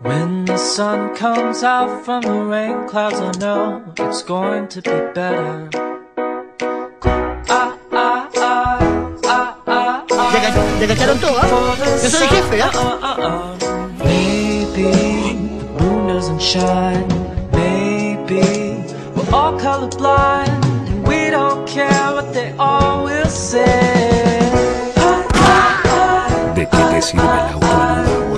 When the sun comes out from the rain clouds, I know it's going to be better. Ya cacharon todo, ¿ah? Yo soy el jefe, ¿ah? Maybe the moon doesn't shine. Maybe we're all colorblind and we don't care what they all will say. ¿De qué te sirve la autonomía?